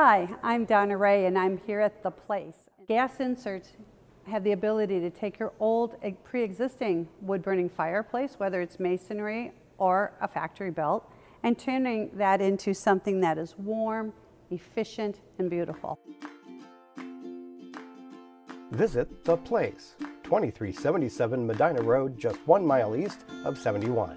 Hi, I'm Donna Ray and I'm here at The Place. Gas inserts have the ability to take your old pre-existing wood-burning fireplace, whether it's masonry or a factory built, and turning that into something that is warm, efficient, and beautiful. Visit The Place, 2377 Medina Road, just 1 mile east of 71.